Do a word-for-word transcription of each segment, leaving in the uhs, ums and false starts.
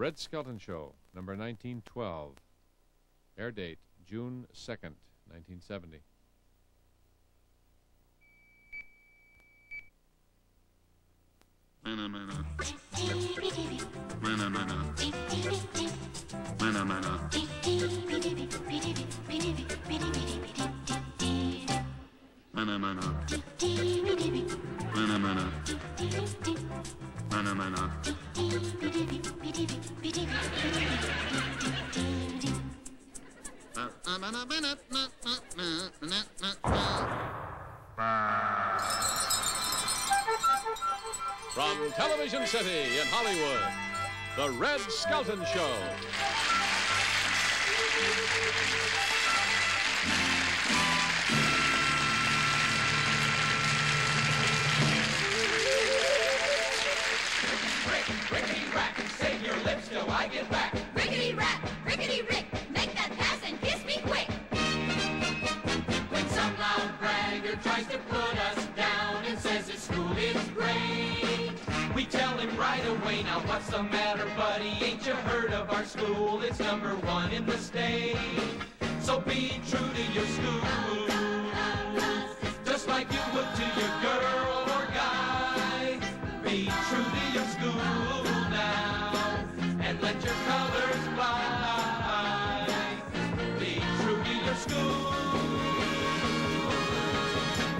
Red Skelton Show, number nineteen twelve. Air date, June second, nineteen seventy. Mana mana. Mana mana. Mana mana. Mana mana. Mana mana. Mana mana. From Television City in Hollywood, the Red Skelton Show. Rick, rickety rack, say your lips till I get back. Rickety rack, rickety rick, make that pass and kiss me quick. When some loud bragger tries to put us down and says his school is great, we tell him right away, now what's the matter, buddy? Ain't you heard of our school? It's number one in the state. So be true to your school, just like you would to your girl or guy. Be true to your school now, and let your colors fly. Be true to your school.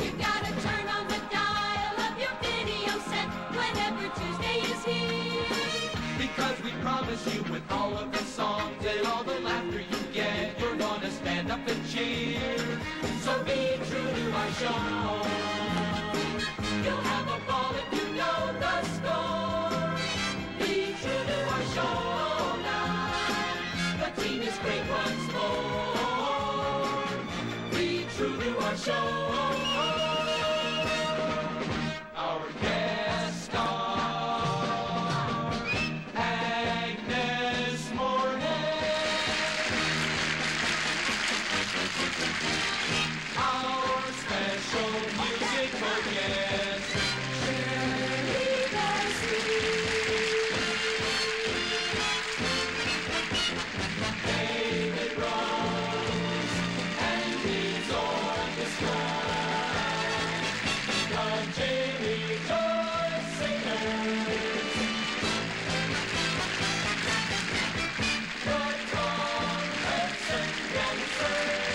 You've got to turn on the dial of your video set whenever Tuesday is here, because we promise you with all of the songs and all the laughter you get, you're gonna stand up and cheer. So be true to our show. You'll have a ball if you know the score. Be true to our show now. The team is great once more. Be true to our show. Our guest star, Agnes Moorehead. Our special musical guest, Shirley Bassey. David Rose and his orchestra. The Jimmy Joyce Singers. The Trumpets and Dancers. Two, four, six,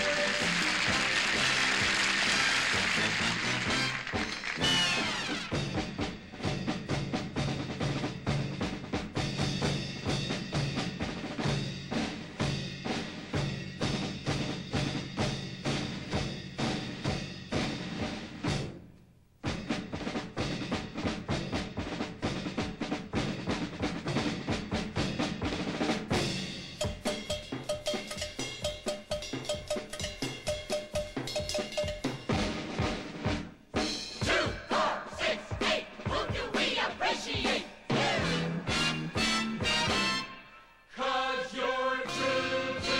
eight. Who do we appreciate? Cause you're true to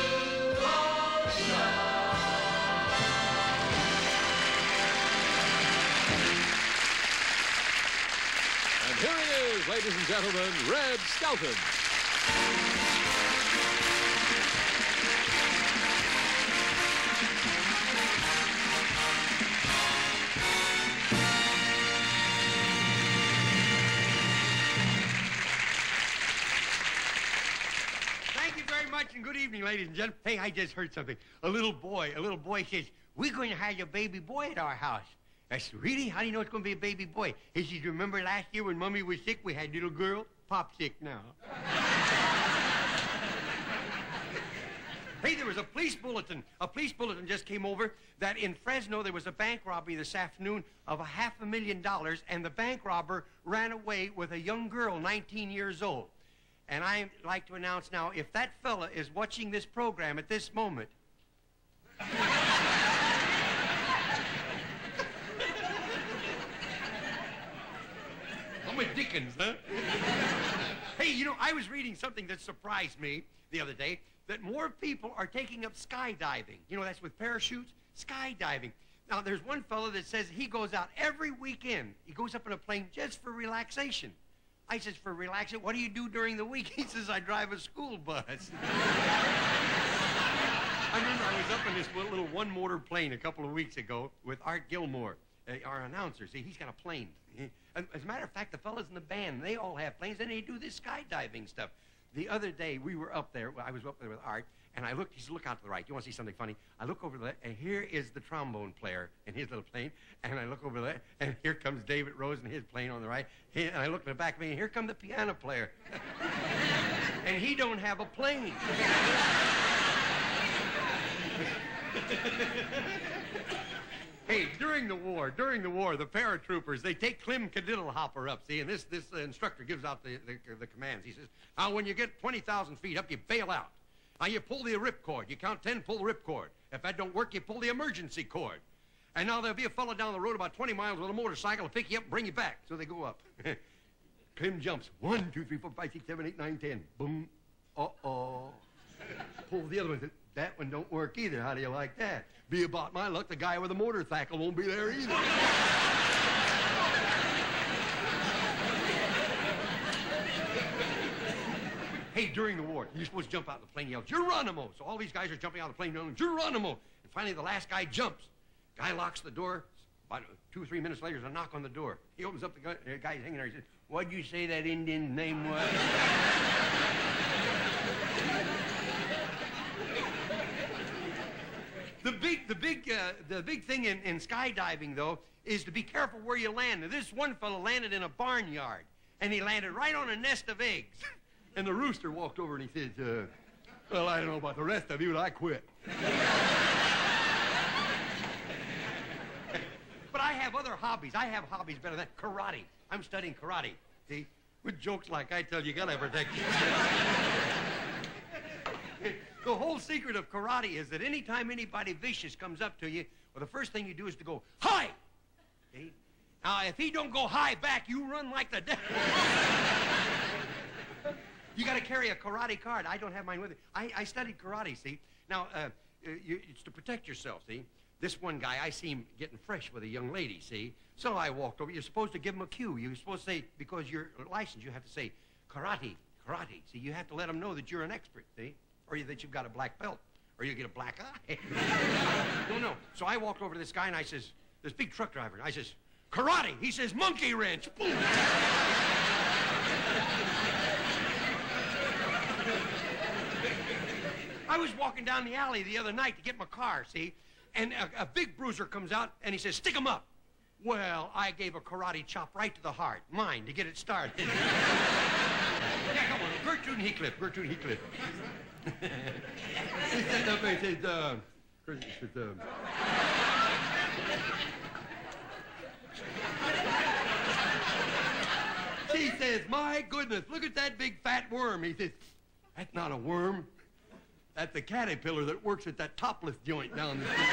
our show. And here he is, ladies and gentlemen, Red Skelton. Thank you very much and good evening, ladies and gentlemen. Hey, I just heard something. A little boy, a little boy says, we're going to have a baby boy at our house. That's really? How do you know it's going to be a baby boy? He says, remember last year when Mommy was sick, we had little girl? Pop's sick now. Hey, there was a police bulletin. A police bulletin just came over that in Fresno there was a bank robbery this afternoon of a half a million dollars, and the bank robber ran away with a young girl, nineteen years old. And I'd like to announce now, if that fella is watching this program at this moment, I'm a Dickens, huh? Hey, you know, I was reading something that surprised me the other day, that more people are taking up skydiving. You know, that's with parachutes, skydiving. Now, there's one fellow that says he goes out every weekend. He goes up in a plane just for relaxation. I says, for relaxing, what do you do during the week? He says, I drive a school bus. I remember I was up in this little one-motor plane a couple of weeks ago with Art Gilmore, uh, our announcer. See, he's got a plane. As a matter of fact, the fellas in the band, they all have planes, and they do this skydiving stuff. The other day, we were up there. I was up there with Art, and I looked. He said, look out to the right. You want to see something funny? I look over there, and here is the trombone player in his little plane. And I look over there, and here comes David Rose in his plane on the right. He, and I look in the back of me, and here comes the piano player. And he don't have a plane. Hey, during the war, during the war, the paratroopers, they take Clem Cadiddlehopper up, see, and this, this uh, instructor gives out the, the, the commands. He says, now, when you get twenty thousand feet up, you bail out. Now, you pull the ripcord. You count ten, pull the ripcord. If that don't work, you pull the emergency cord. And now there'll be a fellow down the road about twenty miles with a motorcycle to pick you up and bring you back. So they go up. Clem jumps. One, two, three, four, five, six, seven, eight, nine, ten. Boom. Uh-oh. Pull the other one. That one don't work either. How do you like that? Be about my luck, the guy with the motor tackle won't be there either. Hey, during the war, you're supposed to jump out of the plane, yell, Geronimo! So all these guys are jumping out of the plane, yelling, Geronimo! And finally, the last guy jumps. Guy locks the door. About two or three minutes later, there's a knock on the door. He opens up, the, gu the guy's hanging there. He says, what'd you say that Indian's name was? The big, the big, uh, the big thing in, in skydiving, though, is to be careful where you land. Now, this one fellow landed in a barnyard, and he landed right on a nest of eggs. And the rooster walked over and he said, uh, well, I don't know about the rest of you, but I quit. But I have other hobbies. I have hobbies better than karate. I'm studying karate. See, with jokes like I tell you, you gotta protect yourself. The whole secret of karate is that any time anybody vicious comes up to you, well, the first thing you do is to go, hi! See? Now, if he don't go high back, you run like the devil. You got to carry a karate card. I don't have mine with me. I, I studied karate, see? Now, uh, you, it's to protect yourself, see? This one guy, I see him getting fresh with a young lady, see? So I walked over. You're supposed to give him a cue. You're supposed to say, because you're licensed, you have to say, karate, karate. See, you have to let him know that you're an expert, see? Or that you've got a black belt, or you get a black eye. No, no. So I walked over to this guy, and I says, this big truck driver, and I says, karate. He says, monkey wrench. Boom. I was walking down the alley the other night to get my car, see? And a, a big bruiser comes out, and he says, stick him up. Well, I gave a karate chop right to the heart, mine, to get it started. Yeah, come on, Gertrude Heathcliff, Gertrude Heathcliff. He said, no, he said, uh, said, uh... She says, my goodness, look at that big fat worm. He says, that's not a worm. That's a caterpillar that works at that topless joint down the street.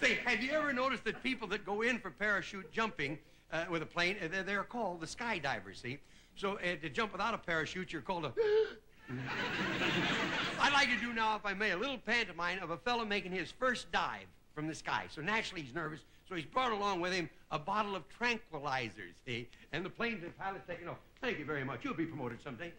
Say, have you ever noticed that people that go in for parachute jumping uh, with a plane, uh, they're called the skydivers, see? So, uh, to jump without a parachute, you're called a... I'd like to do now, if I may, a little pantomime of a fellow making his first dive from the sky. So, naturally, he's nervous, so he's brought along with him a bottle of tranquilizers, see? And the plane's and pilot's taking off. Thank you very much. You'll be promoted someday.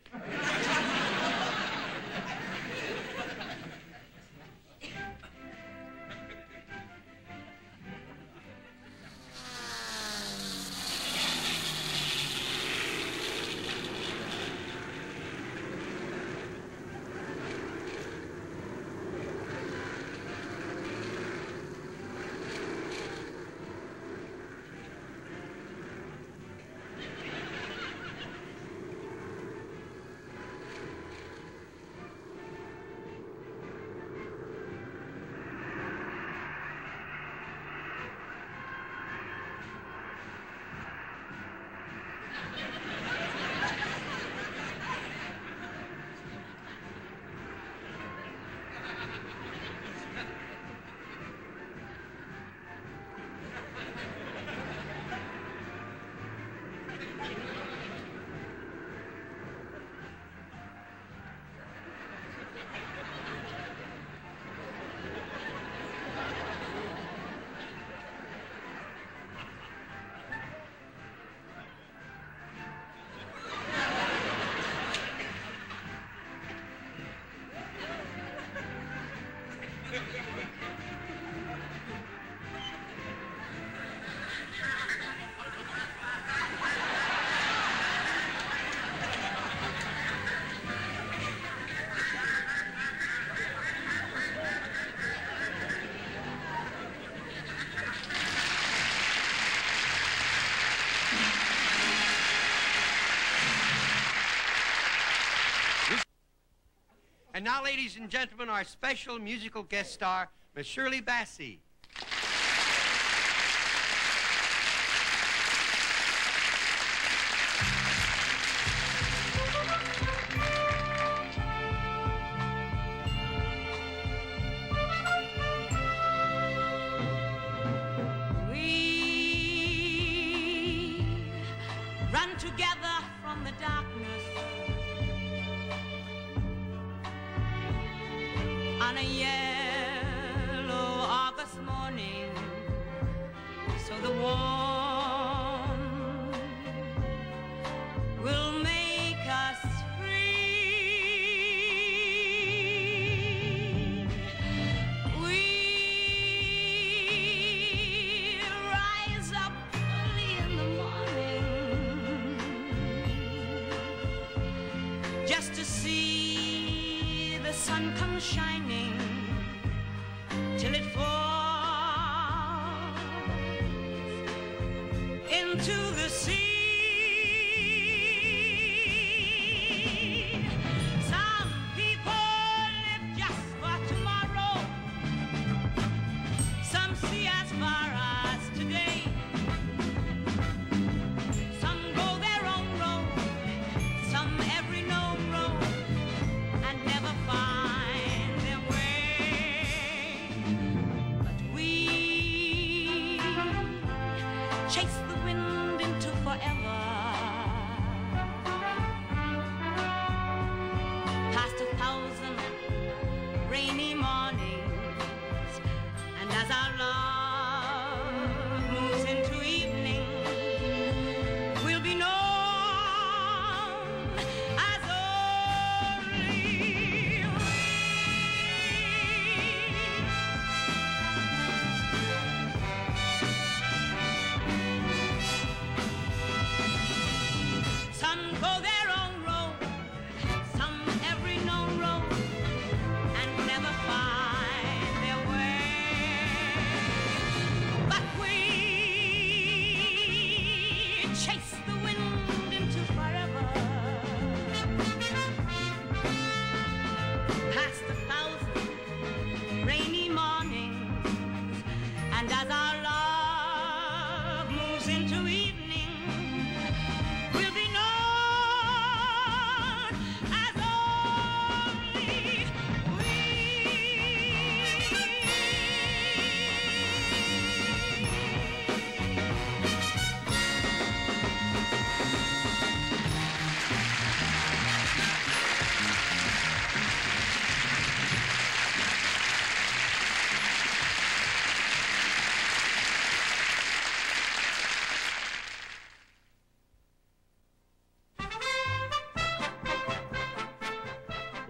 And now, ladies and gentlemen, our special musical guest star, Miss Shirley Bassey.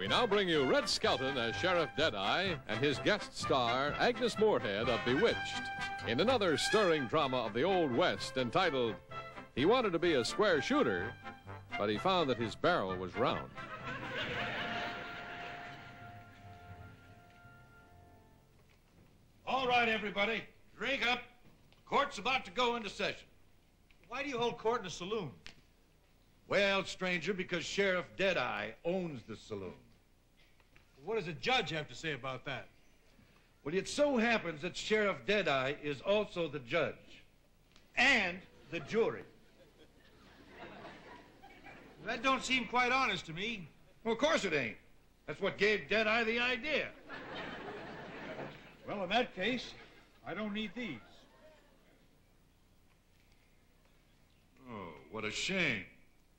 Now bring you Red Skelton as Sheriff Deadeye and his guest star, Agnes Moorehead of Bewitched, in another stirring drama of the Old West entitled, He Wanted to Be a Square Shooter, but He Found That His Barrel Was Round. All right, everybody, drink up. Court's about to go into session. Why do you hold court in a saloon? Well, stranger, because Sheriff Deadeye owns the saloon. What does a judge have to say about that? Well, it so happens that Sheriff Deadeye is also the judge and the jury. That don't seem quite honest to me. Well, of course it ain't. That's what gave Deadeye the idea. Well, in that case, I don't need these. Oh, what a shame.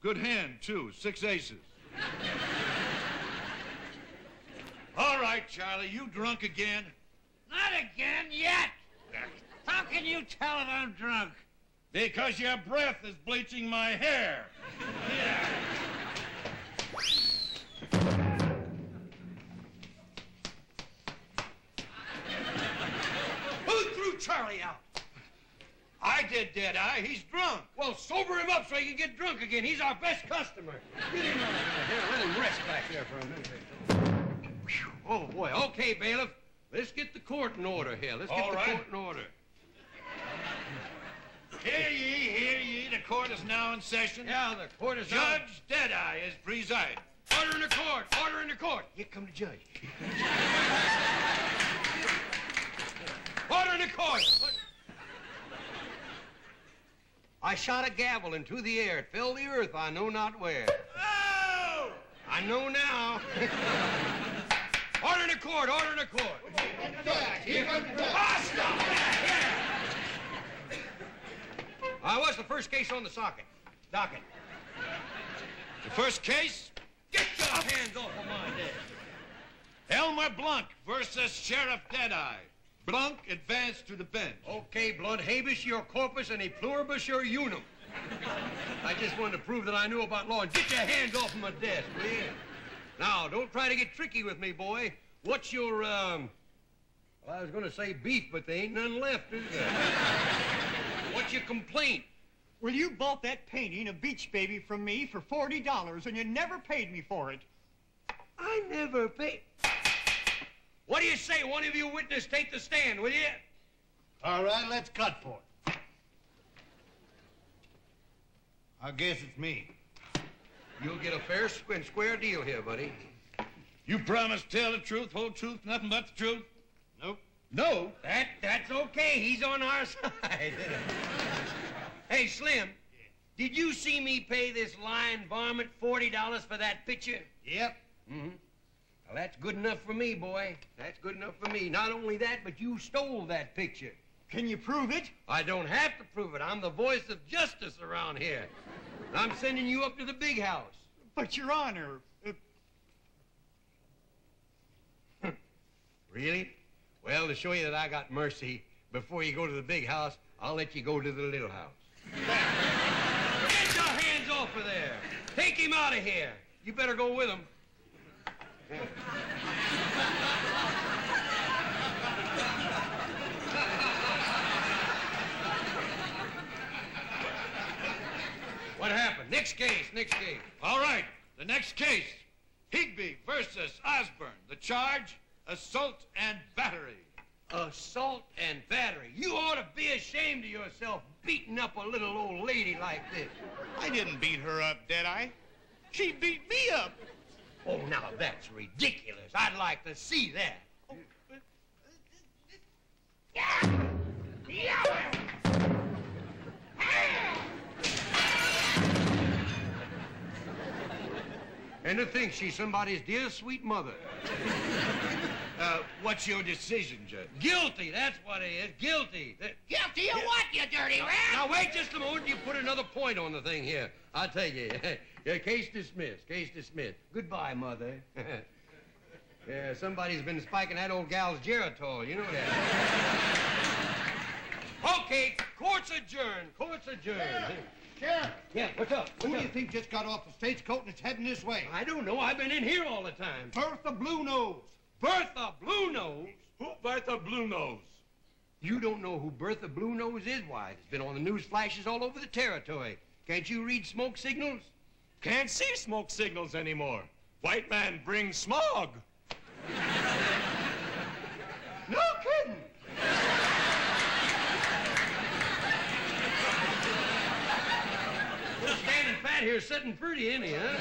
Good hand, too. Six aces. All right, Charlie, you drunk again? Not again, yet! How can you tell that I'm drunk? Because your breath is bleaching my hair. Yeah. Who threw Charlie out? I did, Deadeye. He's drunk. Well, sober him up so he can get drunk again. He's our best customer. Get him out of there. Let him rest back there for a minute. Oh, boy. Okay, bailiff. Let's get the court in order here. Let's All get right. the court in order. Hear ye, hear ye. The court is now in session. Yeah, the court is Judge on. Deadeye is presiding. Order in the court! Order in the court! Here come the judge. Order in the court! I shot a gavel into the air. It fell to the earth, I know not where. Oh! I know now. Order in the court! Order in the court! Here comes the judge! Oh, stop that! I was the first case on the socket. Docket. The first case? Get your hands off of my head. Elmer Blunt versus Sheriff Deadeye. Blunt advanced to the bench. Okay, Blunt. Habeas your corpus and a pluribus your unum. I just wanted to prove that I knew about law. And get your hands off of my desk, please. Now, don't try to get tricky with me, boy. What's your, um... well, I was going to say beef, but there ain't none left, is there? What's your complaint? Well, you bought that painting of Beach Baby from me for forty dollars, and you never paid me for it. I never paid. What do you say? One of you witnesses take the stand, will you? All right, let's cut for it. I guess it's me. You'll get a fair and square deal here, buddy. You promise to tell the truth, whole truth, nothing but the truth? Nope. No, that, that's okay. He's on our side. Hey, Slim, yeah. Did you see me pay this lying varmint forty dollars for that picture? Yep. Mm-hmm. Well, that's good enough for me, boy. That's good enough for me. Not only that, but you stole that picture. Can you prove it? I don't have to prove it. I'm the voice of justice around here. I'm sending you up to the big house. But, Your Honor... Uh... Really? Well, to show you that I got mercy, before you go to the big house, I'll let you go to the little house. Get your hands off of there. Take him out of here. You better go with him. Yeah. What happened? Next case, next case. All right, the next case. Higby versus Osborne. The charge? Assault and battery. Assault and battery. You ought to be ashamed of yourself beating up a little old lady like this. I didn't beat her up, did I? She beat me up. Oh, now that's ridiculous. I'd like to see that. Oh. Yeah. Yeah. And to think she's somebody's dear sweet mother. Uh, what's your decision, Judge? Guilty, that's what it is. Guilty. That... Guilty of what, you dirty rat? Now, now, wait just a moment. You put another point on the thing here. I'll tell you. Yeah, case dismissed. Case dismissed. Goodbye, Mother. Yeah, somebody's been spiking that old gal's geritol. You know that. Okay, court's adjourned. Court's adjourned. Yeah. Sheriff. Yeah, what's up? What's Who up? do you think just got off the stagecoach and is heading this way? I don't know. I've been in here all the time. Bertha Blue Nose. Bertha Blue Nose? Who Bertha Blue Nose? You don't know who Bertha Blue Nose is? Why, it's been on the news flashes all over the territory. Can't you read smoke signals? Can't see smoke signals anymore. White man brings smog. No kidding. We're standing fat here, sitting pretty, ain't he, huh?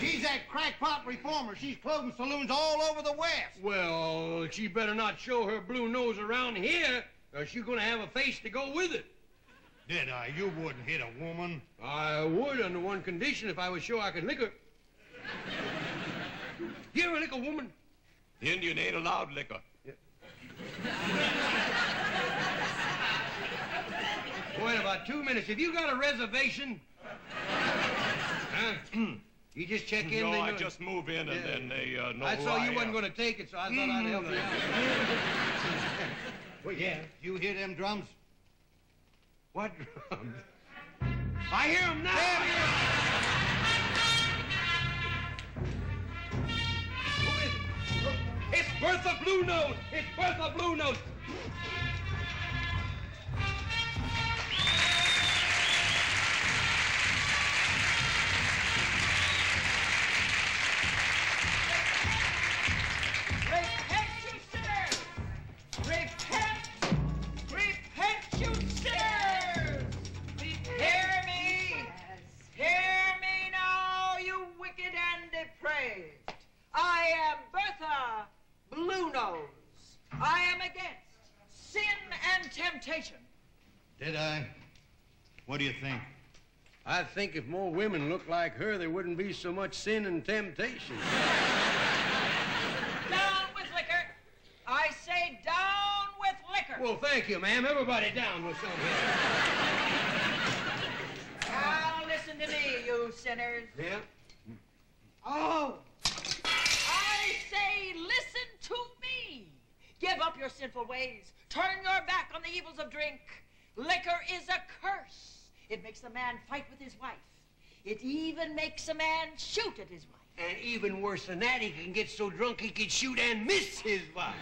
She's that crackpot reformer. She's closing saloons all over the West. Well, she better not show her blue nose around here, or she's going to have a face to go with it. Did I? You wouldn't hit a woman. I would, under one condition, if I was sure I could lick her. You ever lick a woman? The Indian ain't allowed liquor. Yeah. Boy, in about two minutes. Have you got a reservation? Huh? You just check in, no, then I just move in, and yeah. then they uh, know I saw you I wasn't am. going to take it, so I thought mm-hmm. I'd help you out. Well, yeah. You hear them drums? What drums? I hear them now! There Who is it? It's Bertha Blue Nose! It's Bertha Blue Nose! Did I? What do you think? I think if more women looked like her, there wouldn't be so much sin and temptation. Down with liquor. I say down with liquor. Well, thank you, ma'am. Everybody down with something. Now listen to me, you sinners. Yeah? Oh! I say listen to me. Give up your sinful ways. Turn your back on the evils of drink. Liquor is a curse. It makes a man fight with his wife. It even makes a man shoot at his wife. And even worse than that, he can get so drunk he can shoot and miss his wife.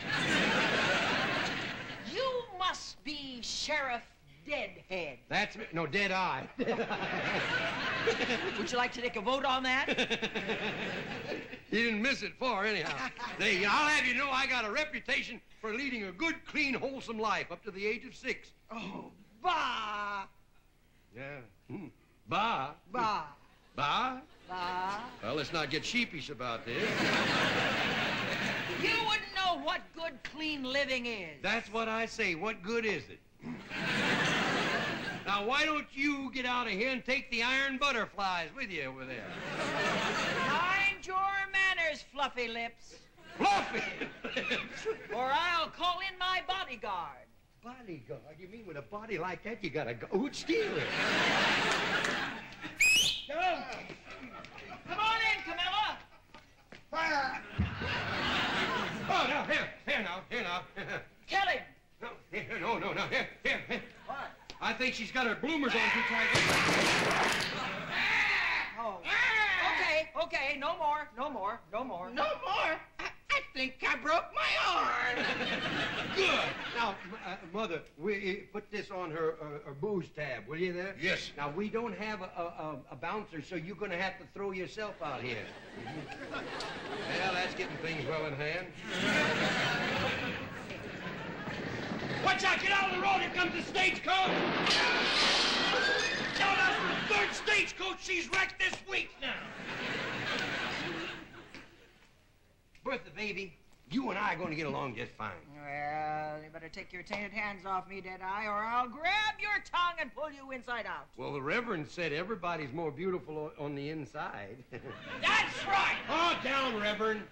You must be Sheriff Deadhead. That's me. No, Dead Eye. Dead Eye. Would you like to take a vote on that? You didn't miss it far, anyhow. They, I'll have you know I got a reputation for leading a good, clean, wholesome life up to the age of six. Oh, bah! Yeah. Mm. Bah. Bah. Bah? Bah. Well, let's not get sheepish about this. You wouldn't know what good, clean living is. That's what I say. What good is it? Now, why don't you get out of here and take the iron butterflies with you over there? Mind your manners, Fluffy Lips. Fluffy Lips? Or I'll call in my bodyguard. Bodyguard? You mean with a body like that, you gotta go. Who'd steal it? Come. Come on in, Camilla. Fire. Oh, now, here, here now, here now. Kill him. No, here, no, no, no, here, here, here. What? I think she's got her bloomers on too tight. Oh. Okay, okay, no more, no more, no more. No more? I think I broke my arm. Good. Now, uh, Mother, we uh, put this on her, uh, her booze tab, will you there? Yes. Now, we don't have a, a, a bouncer, so you're going to have to throw yourself out here. Well, that's getting things well in hand. Watch out! Get out of the road! Here comes the stagecoach! Shout out for the third stagecoach she's wrecked this week now. Bertha, baby, you and I are going to get along just fine. Well, you better take your tainted hands off me, Dead Eye, or I'll grab your tongue and pull you inside out. Well, the Reverend said everybody's more beautiful on the inside. That's right! Oh, down, Reverend.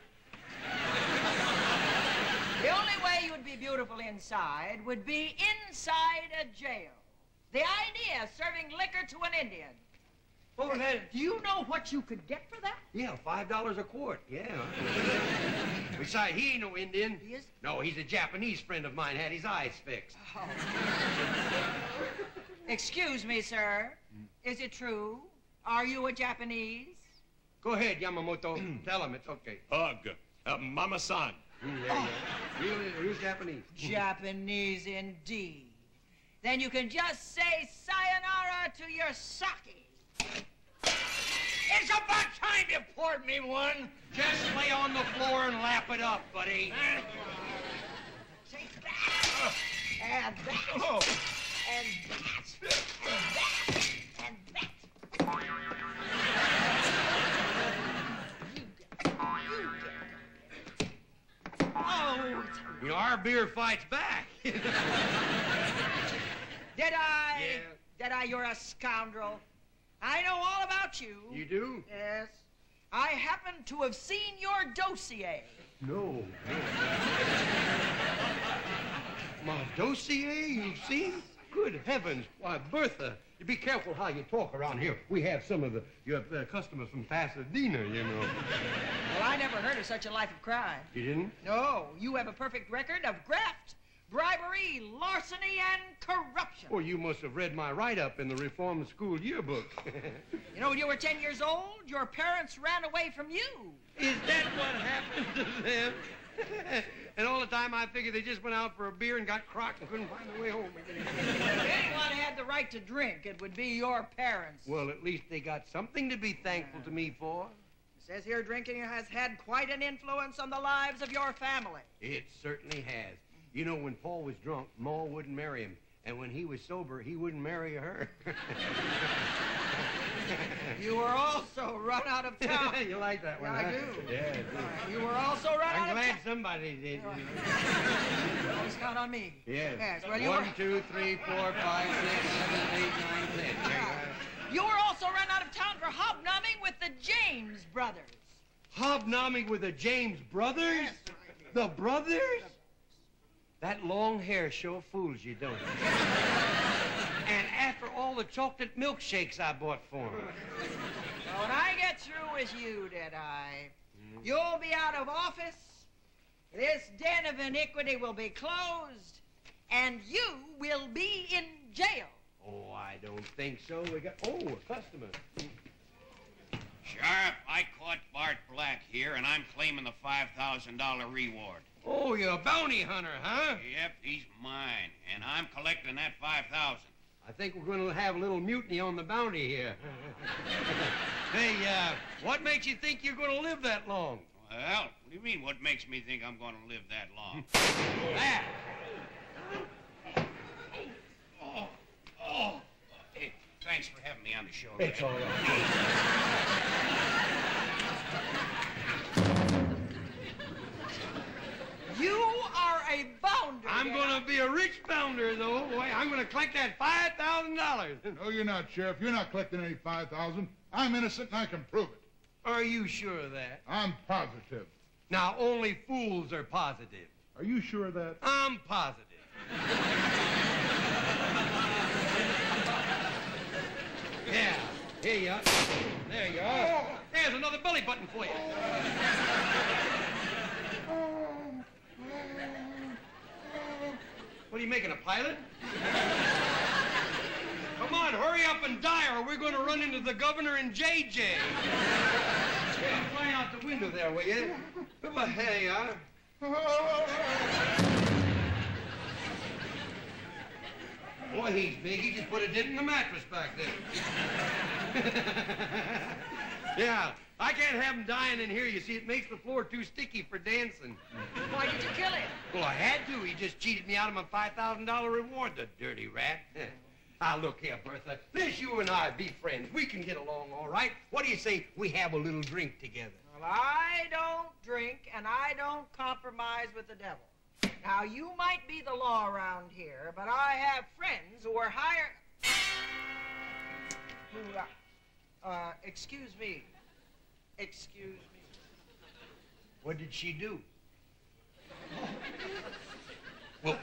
The only way you'd be beautiful inside would be inside a jail. The idea of serving liquor to an Indian. Oh, that, do you know what you could get for that? Yeah, five dollars a quart, yeah. Besides, he ain't no Indian. He is? No, he's a Japanese friend of mine, had his eyes fixed. Oh. Excuse me, sir. Is it true? Are you a Japanese? Go ahead, Yamamoto. Tell him it's okay. Ugh, uh, Mama-san. Mm, there oh. you go. Real, real Japanese. Japanese indeed. Then you can just say sayonara to your sake. It's about time you poured me one. Just lay on the floor and lap it up, buddy. Uh, take that. And that. Oh. And that. And that. And that. You get it. You get it. Oh. You know, our beer fights back. Did I? Yeah. Did I? You're a scoundrel. I know all about you. You do? Yes. I happen to have seen your dossier. No, no. My dossier you've seen? Good heavens. Why, Bertha, you be careful how you talk around here. We have some of the you have, uh, customers from Pasadena, you know. Well, I never heard of such a life of crime. You didn't? No. You have a perfect record of graft, bribery, larceny, and corruption. Well, you must have read my write-up in the Reform School yearbook. You know, when you were ten years old, your parents ran away from you. Is that what happened to them? And all the time I figured they just went out for a beer and got crocked and couldn't find their way home again. If anyone had the right to drink, it would be your parents. Well, at least they got something to be thankful to me for. Says here drinking has had quite an influence on the lives of your family. It certainly has. You know, when Paul was drunk, Ma wouldn't marry him. And when he was sober, he wouldn't marry her. You were also run out of town. You like that one, I huh? do. Yeah, I do. You were also run I'm out of town. I'm glad somebody did. Don't count on me. Yes. yes. Well, you one, were... two, three, four, five, six, seven, eight, nine, ten. Yeah. You were also run out of town for hobnobbing with the James brothers. Hobnobbing with the James brothers? Yes, right. The brothers? The That long hair sure fools you, don't it? And after all the chocolate milkshakes I bought for him. Well, when I get through with you, Deadeye, mm-hmm. you'll be out of office, this den of iniquity will be closed, and you will be in jail. Oh, I don't think so. We got, oh, a customer. Sheriff, I caught Bart Black here, and I'm claiming the five thousand dollar reward. Oh, you're a bounty hunter, huh? Yep, he's mine, and I'm collecting that five thousand. I think we're going to have a little mutiny on the bounty here. Hey, uh, what makes you think you're going to live that long? Well, what do you mean, what makes me think I'm going to live that long? That! Oh, oh, hey, thanks for having me on the show. It's all right. You are a bounder. I'm going to be a rich bounder, though. Boy, I'm going to collect that five thousand dollars. No, you're not, Sheriff. You're not collecting any five thousand dollars. I'm innocent, and I can prove it. Are you sure of that? I'm positive. Now, only fools are positive. Are you sure of that? I'm positive. Yeah, here you are. There you are. Oh. There's another belly button for you. What are you making, a pilot? Come on, hurry up and die, or we're going to run into the governor and J J. Yeah, fly out the window there, will you? Well, here you are. Boy, he's big. He just put a dent in the mattress back there. Yeah. I can't have him dying in here, you see. It makes the floor too sticky for dancing. Why did you kill him? Well, I had to. He just cheated me out of my five thousand dollar reward, the dirty rat. Ah, look here, Bertha. This, you and I be friends. We can get along all right. What do you say we have a little drink together? Well, I don't drink, and I don't compromise with the devil. Now, you might be the law around here, but I have friends who are higher... Who, uh, uh, excuse me. Excuse me. What did she do? Oh. Well,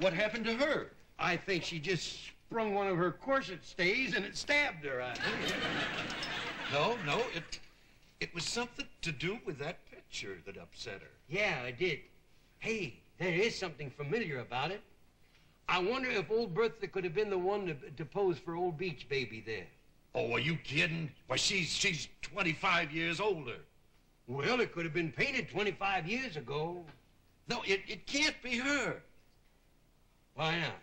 what happened to her? I think she just sprung one of her corset stays and it stabbed her, I think. No, no, it, it was something to do with that picture that upset her. Yeah, I did. Hey, there is something familiar about it. I wonder if old Bertha could have been the one to, to pose for old Beach Baby there. Oh, are you kidding? Why, she's, she's twenty-five years older. Well, it could have been painted twenty-five years ago. No, it, it can't be her. Why not?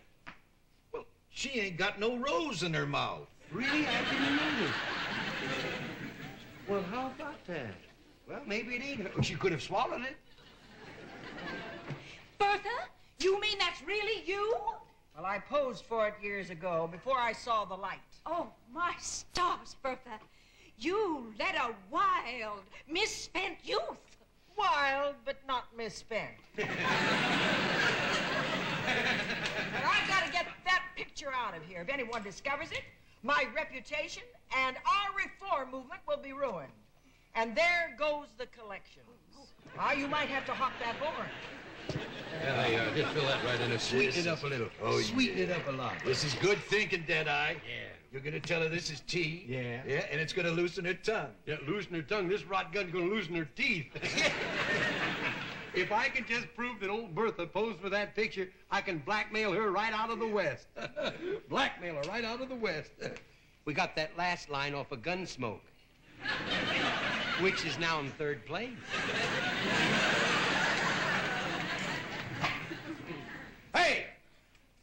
Well, she ain't got no rose in her mouth. Really? I didn't notice. Well, how about that? Well, maybe it ain't her. She could have swallowed it. Bertha, you mean that's really you? Well, I posed for it years ago, before I saw the light. Oh, my stars, Bertha. You led a wild, misspent youth. Wild, but not misspent. But I've got to get that picture out of here. If anyone discovers it, my reputation and our reform movement will be ruined. And there goes the collections. Now, you might have to hawk that horn. Yeah, they are. Just fill that right in. Sweeten it up a little. Oh, Sweeten yeah. it up a lot. This is good thinking, Deadeye. Yeah. You're going to tell her this is tea. Yeah. Yeah, and it's going to loosen her tongue. Yeah, loosen her tongue. This rot gun's going to loosen her teeth. If I can just prove that old Bertha posed for that picture, I can blackmail her right out of the West. Blackmail her right out of the West. We got that last line off of Gunsmoke, which is now in third place. Hey,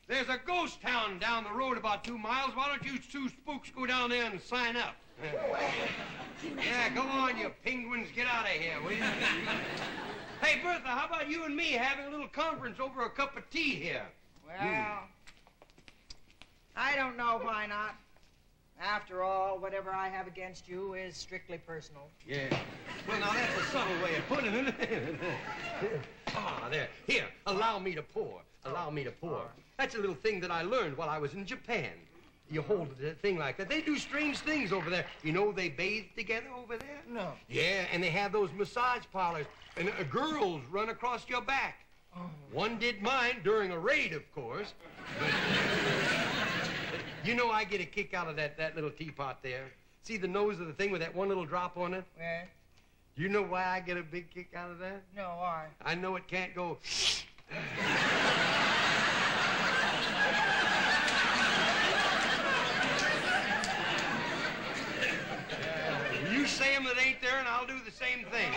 there's a ghost town down the road about two miles. Why don't you two spooks go down there and sign up? Yeah, go on, you penguins. Get out of here, will you? Hey, Bertha, how about you and me having a little conference over a cup of tea here? Well, mm. don't know why not. After all, whatever I have against you is strictly personal. Yeah. Well, now, that's a subtle way of putting it. Ah, there. Here, allow me to pour. Allow me to pour. That's a little thing that I learned while I was in Japan. You hold a thing like that. They do strange things over there. You know they bathe together over there? No. Yeah, and they have those massage parlors. And uh, girls run across your back. Oh. One did mine during a raid, of course. But, you know, I get a kick out of that, that little teapot there. See the nose of the thing with that one little drop on it? Yeah. You know why I get a big kick out of that? No, why? I know it can't go... You say them that ain't there, and I'll do the same thing.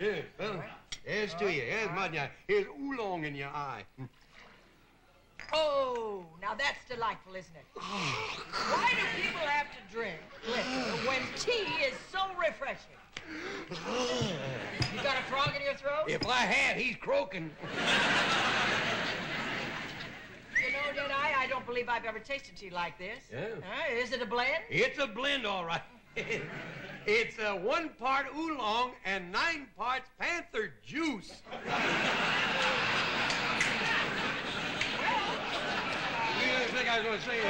Yeah, well, here's to you. Here's mud in your eye. Here's oolong in your eye. Oh, now that's delightful, isn't it? Why do people have to drink liquor when tea is so refreshing? You got a frog in your throat? If I had, he's croaking. You know, did I? I don't believe I've ever tasted tea like this. Yeah. Uh, is it a blend? It's a blend, all right. It's uh, one part oolong and nine parts panther juice. I think I was going to say it.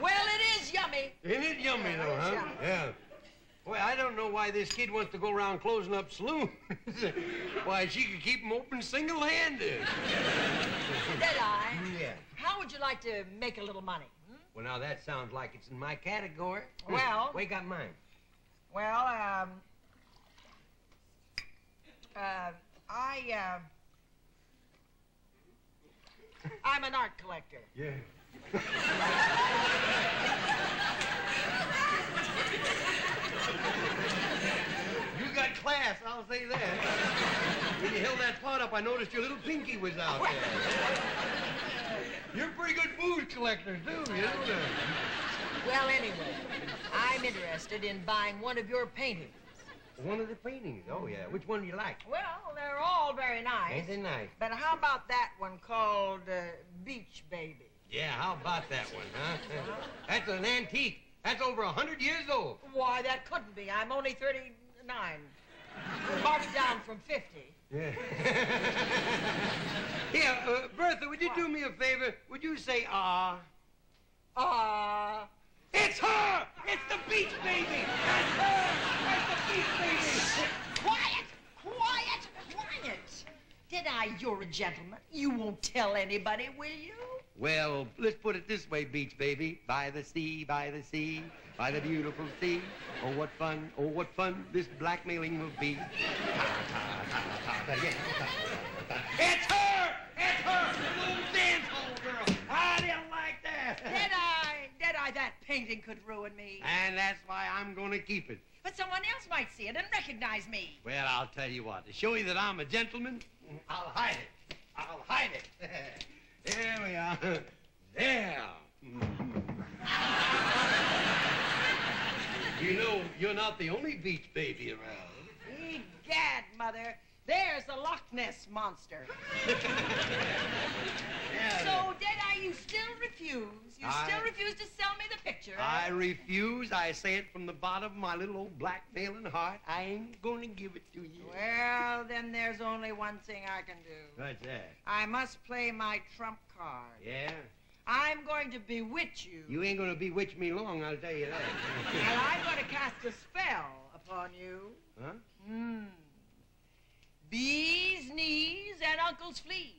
Well, it is yummy. Isn't it yummy, though, huh? Yummy. Yeah. Boy, I don't know why this kid wants to go around closing up saloons. Why, she could keep them open single-handed. Did I? Yeah. How would you like to make a little money? Hmm? Well, now, that sounds like it's in my category. Well... Wait, got mine. Well, um... Uh, I, uh, I'm an art collector. Yeah. You got class, I'll say that. When you held that pot up, I noticed your little pinky was out there. You're pretty good food collector, too, you know? Well, anyway, I'm interested in buying one of your paintings. One of the paintings? Oh, yeah. Which one do you like? Well, they're all very nice. They're nice. But how about that one called uh, Beach Baby? Yeah, how about that one, huh? That's an antique. That's over a hundred years old. Why, that couldn't be. I'm only thirty-nine. Marked down from fifty. Yeah. Here, uh, Bertha, would you what? do me a favor? Would you say, ah? Uh, ah. Uh, It's her! It's the Beach Baby! That's her! That's the Beach Baby! Quiet! Quiet! Quiet! Did I? You're a gentleman. You won't tell anybody, will you? Well, let's put it this way, Beach Baby. By the sea, by the sea, by the beautiful sea. Oh, what fun, oh, what fun this blackmailing will be. It's her! It's her! The little dance hall girl! How do you like that? Did I? That painting could ruin me. And that's why I'm going to keep it. But someone else might see it and recognize me. Well, I'll tell you what. To show you that I'm a gentleman, I'll hide it. I'll hide it. There we are. There. You know, you're not the only beach baby around. Egad, Mother. There's the Loch Ness monster. Yeah, so, Deadeye, you still refuse? You I, still refuse to sell me the picture? I refuse. I say it from the bottom of my little old blackmailing heart. I ain't gonna give it to you. Well, then there's only one thing I can do. What's that? I must play my trump card. Yeah? I'm going to bewitch you. You ain't gonna bewitch me long, I'll tell you that. Well, I'm gonna cast a spell upon you. Huh? Hmm. Bees, knees, and uncle's fleas.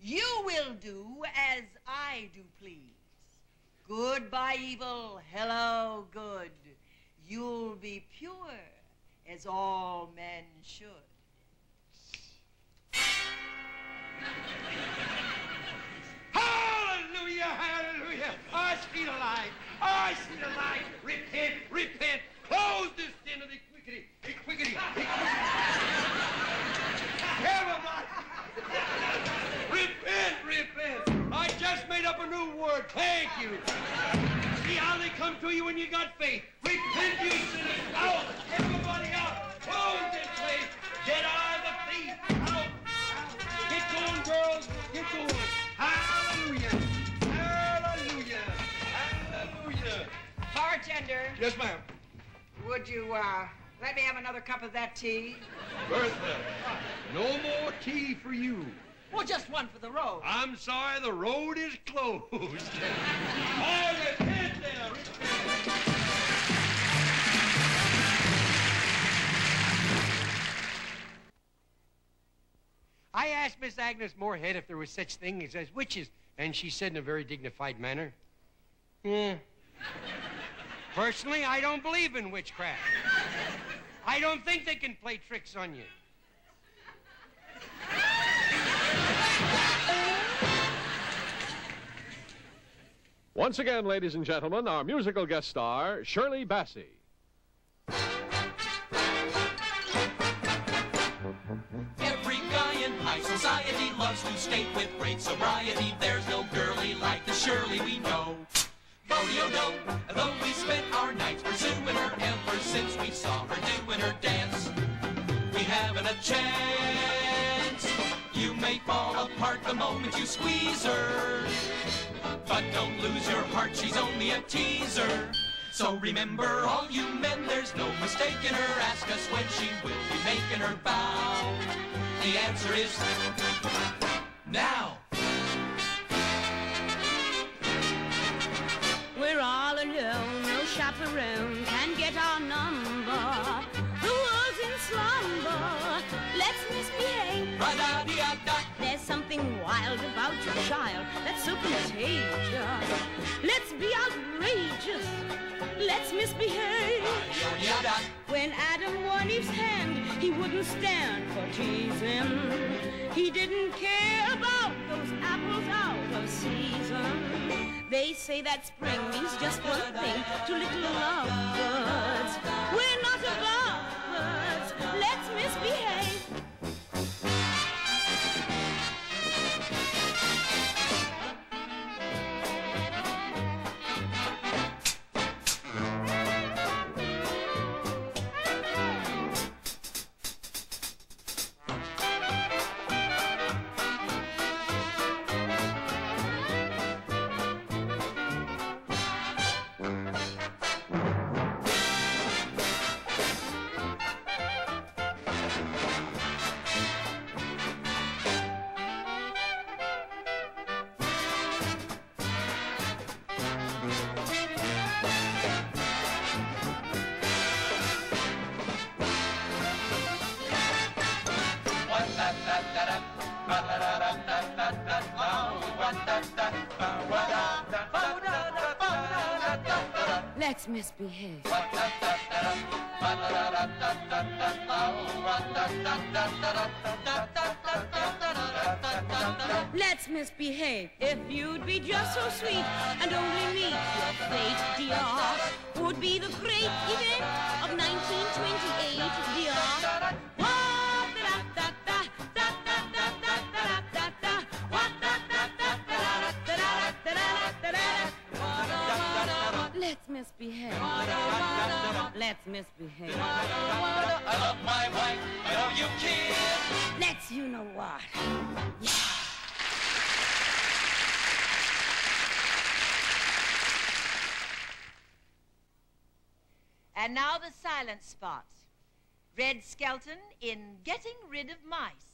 You will do as I do please. Goodbye, evil. Hello, good. You'll be pure as all men should. Hallelujah, hallelujah. I see the light. I see the light. Repent, repent. Close this den of the quickity, the quickity, the quickity. Everybody! Repent, repent! I just made up a new word. Thank you. See how they come to you when you got faith. Repent, you sinners! Out! Everybody out! Close this Yes, ma'am. Would you, uh, let me have another cup of that tea? Bertha, no more tea for you. Well, just one for the road. I'm sorry, the road is closed. All right, head down. I asked Miss Agnes Moorehead if there was such thing as witches, and she said in a very dignified manner, yeah. Personally, I don't believe in witchcraft. I don't think they can play tricks on you. Once again, ladies and gentlemen, our musical guest star, Shirley Bassey. Every guy in high society loves to state with great sobriety, there's no girlie like the Shirley we know. Yo-yo-yo, though we spent our nights pursuing her ever since we saw her doing her dance. We haven't a chance. You may fall apart the moment you squeeze her, but don't lose your heart, she's only a teaser. So remember all you men, there's no mistaking her. Ask us when she will be making her bow. The answer is now. We're all alone, no chaperone can get our number. The world's in slumber, let's misbehave. Ra-da-dee-da. There's something wild about your child that's so contagious. Let's be outrageous, let's misbehave. Ra-da-dee-da. When Adam won Eve's hand, he wouldn't stand for teasing. He didn't care about those apples out of season. They say that spring means just one thing to little lovebirds. We're not above birds. Let's misbehave. Let's misbehave. Let's misbehave. If you'd be just so sweet and only meet your fate, dear, would be the great event of nineteen twenty-eight, dear. Let's misbehave. Let's misbehave. I love my wife. I love you, kid. Let's you know what. Yeah. And now the silent spot. Red Skelton in Getting Rid of Mice.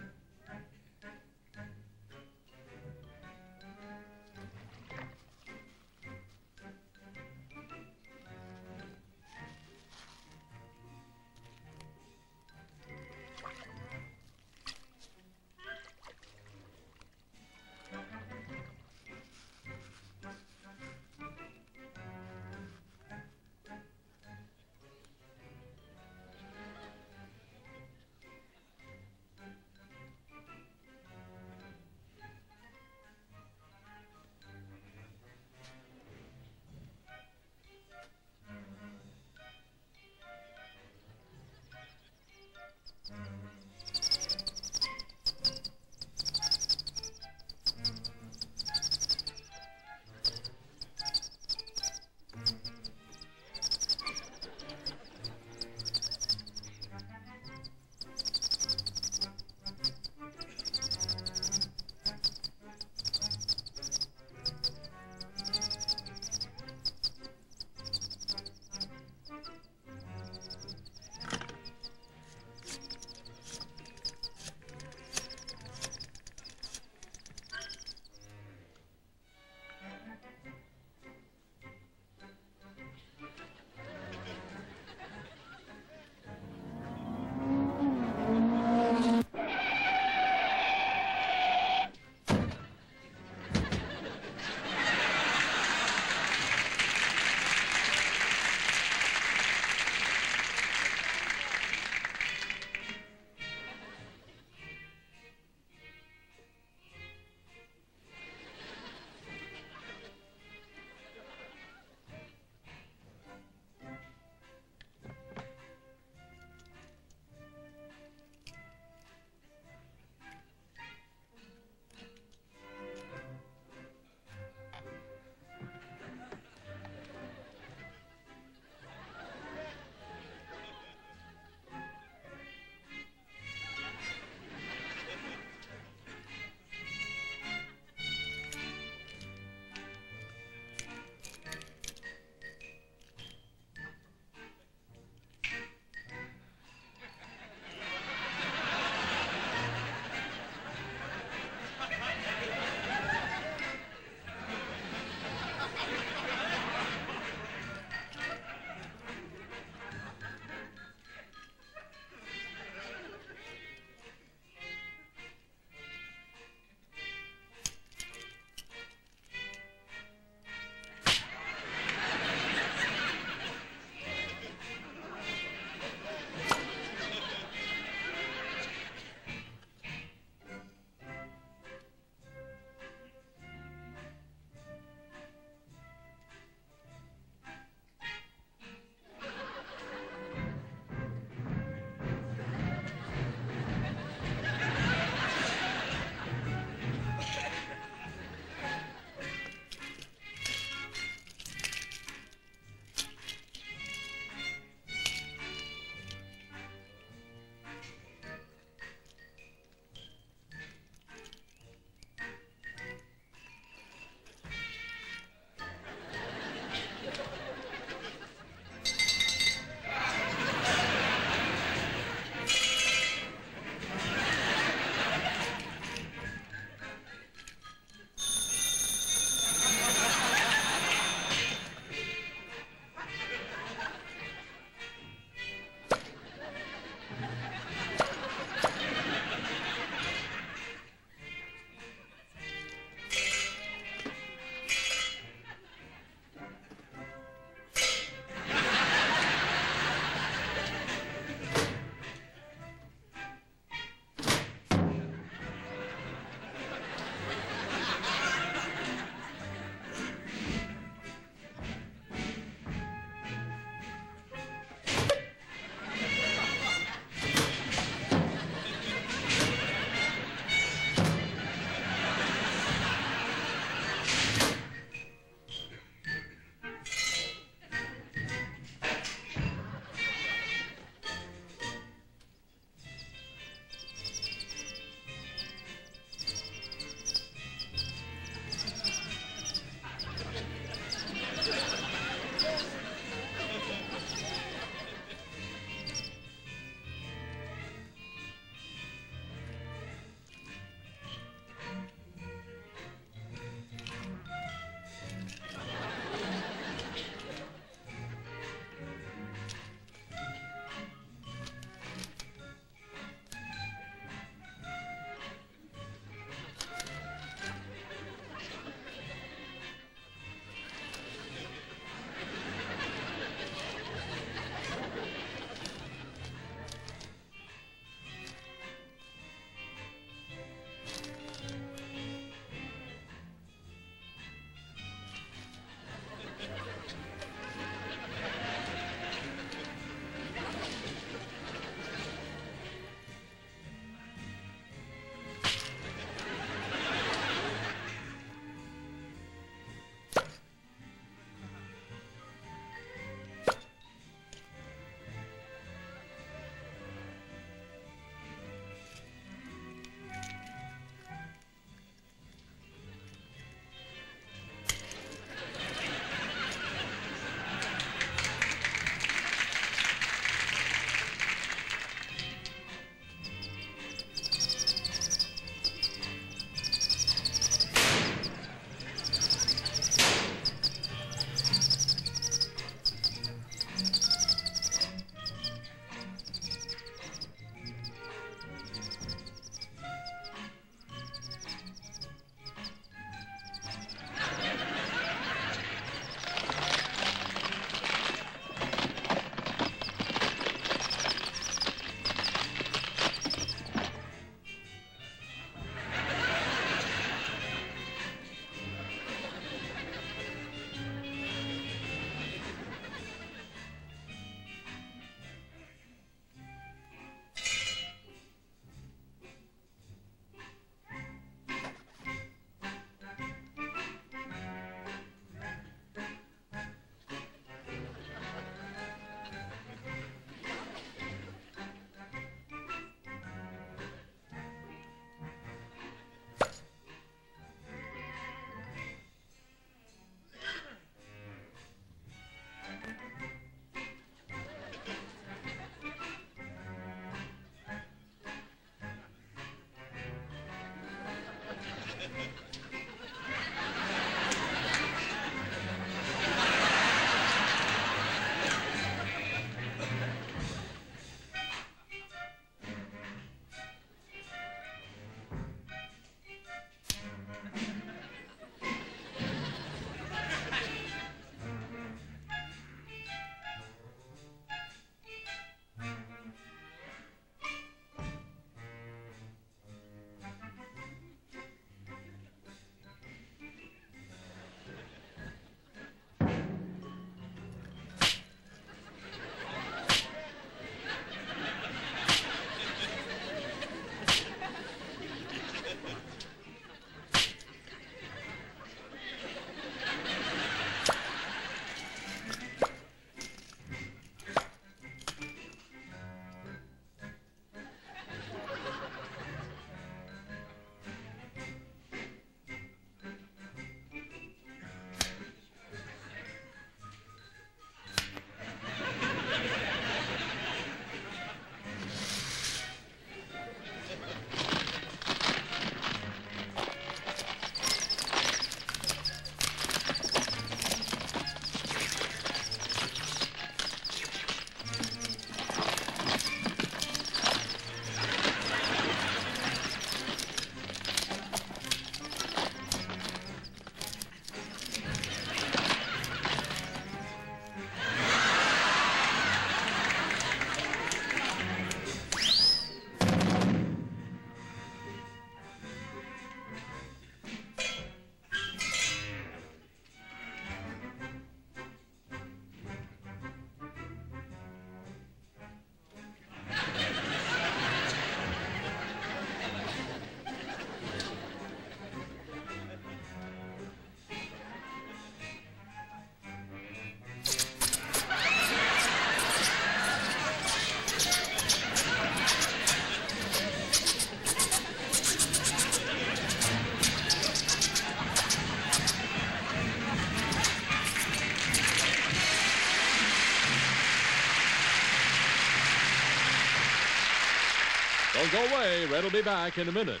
Don't go away. Red will be back in a minute.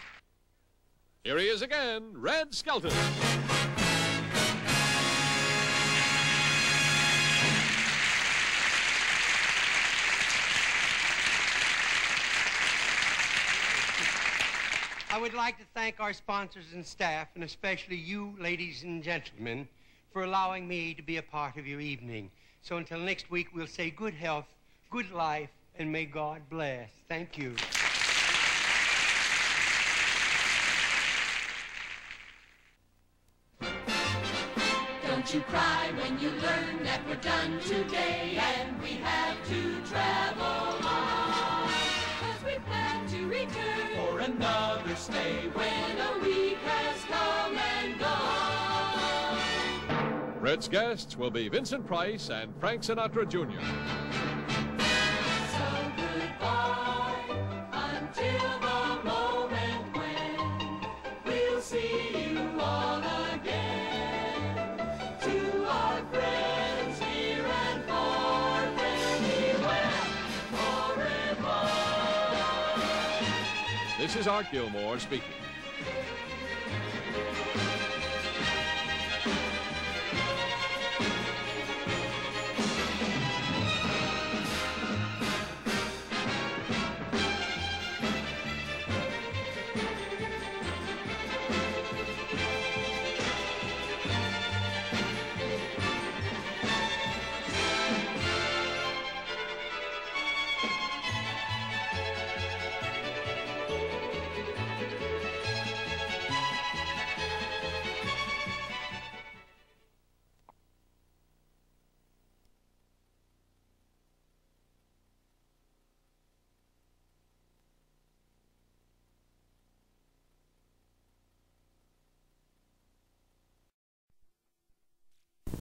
Here he is again, Red Skelton. I would like to thank our sponsors and staff, and especially you, ladies and gentlemen, for allowing me to be a part of your evening. So until next week, we'll say good health, good life, and may God bless. Thank you. Don't you cry when you learn that we're done today and we have to travel on, 'cause we plan to return for another stay when a week has come and gone. Red's guests will be Vincent Price and Frank Sinatra Junior So goodbye until the moment when we'll see you all again. This is Art Gilmore speaking.